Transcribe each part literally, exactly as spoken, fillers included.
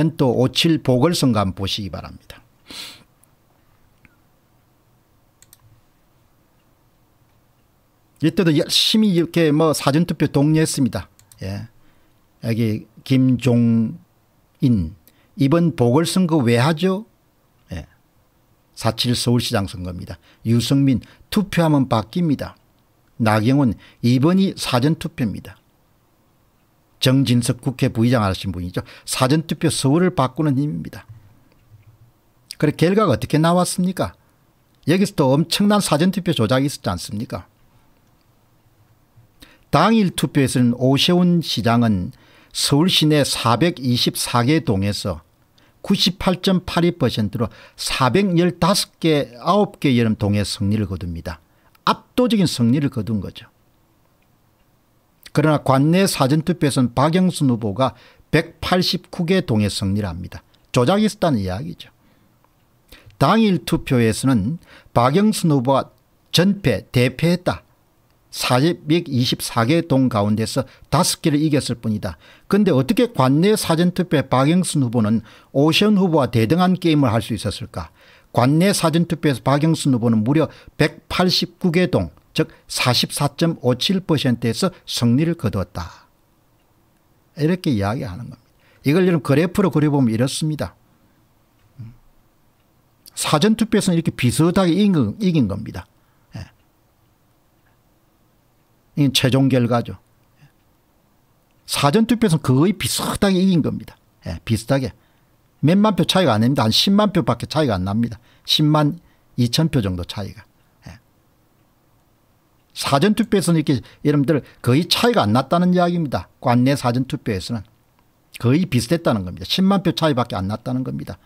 이천십삼 년도 오칠 보궐선거 한번 보시기 바랍니다. 이때도 열심히 이렇게 뭐 사전투표 동의했습니다. 예. 여기 김종인 이번 보궐선거 왜 하죠? 예. 사칠 서울시장 선거입니다. 유승민 투표하면 바뀝니다. 나경원 이번이 사전투표입니다. 정진석 국회 부의장 하신 분이죠. 사전투표 서울을 바꾸는 힘입니다. 그래 결과가 어떻게 나왔습니까? 여기서 또 엄청난 사전투표 조작이 있었지 않습니까? 당일 투표에서는 오세훈 시장은 서울 시내 사백이십사 개 동에서 구십팔 점 팔이 퍼센트로 사백십오 개 아홉 개 여름 동의 승리를 거둡니다. 압도적인 승리를 거둔 거죠. 그러나 관내 사전투표에서는 박영순 후보가 백팔십구 개 동의 승리를 합니다. 조작이 있었다는 이야기죠. 당일 투표에서는 박영순 후보가 전패, 대패했다. 사백이십사 개 동 가운데서 다섯 개를 이겼을 뿐이다. 그런데 어떻게 관내 사전투표에 박영순 후보는 오세훈 후보와 대등한 게임을 할 수 있었을까? 관내 사전투표에서 박영순 후보는 무려 백팔십구 개 동, 즉 사십사 점 오칠 퍼센트에서 승리를 거두었다. 이렇게 이야기하는 겁니다. 이걸 여러분 그래프로 그려보면 이렇습니다. 사전투표에서는 이렇게 비슷하게 이긴, 이긴 겁니다. 이건 최종 결과죠. 사전투표에서는 거의 비슷하게 이긴 겁니다. 예, 비슷하게. 몇만 표 차이가 안 납니다. 한 십만 표밖에 차이가 안 납니다. 십만 이천 표 정도 차이가. 예. 사전투표에서는 이렇게 여러분들 거의 차이가 안 났다는 이야기입니다. 관내 사전투표에서는 거의 비슷했다는 겁니다. 십만 표 차이밖에 안 났다는 겁니다.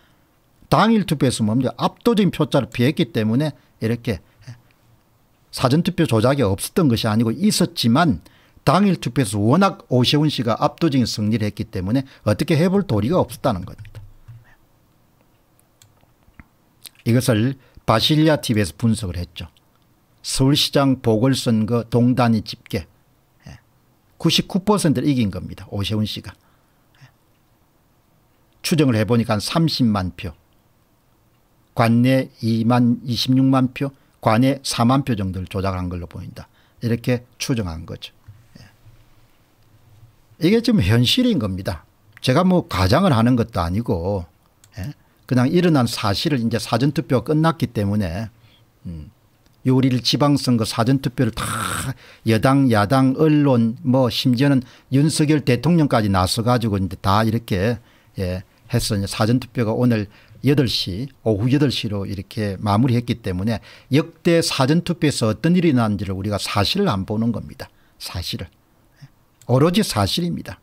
당일 투표에서는 뭡니까? 압도적인 표차를 피했기 때문에 이렇게 사전투표 조작이 없었던 것이 아니고 있었지만 당일 투표에서 워낙 오세훈 씨가 압도적인 승리를 했기 때문에 어떻게 해볼 도리가 없었다는 겁니다. 이것을 바실리아 티비에서 분석을 했죠. 서울시장 보궐선거 동단위 집계 구십구 퍼센트를 이긴 겁니다. 오세훈 씨가. 추정을 해보니까 한 삼십만 표, 관내 이십육만 표, 관에 사만 표 정도를 조작한 걸로 보인다. 이렇게 추정한 거죠. 예. 이게 지금 현실인 겁니다. 제가 뭐 과장을 하는 것도 아니고 예. 그냥 일어난 사실을 이제 사전투표가 끝났기 때문에 음. 유월 일일 지방선거 사전투표를 다 여당, 야당, 언론 뭐 심지어는 윤석열 대통령까지 나서가지고 이제 다 이렇게 예. 해서 이제 사전투표가 오늘 여덟 시 오후 여덟 시로 이렇게 마무리했기 때문에 역대 사전투표에서 어떤 일이 났는지를 우리가 사실을 안 보는 겁니다. 사실을. 오로지 사실입니다.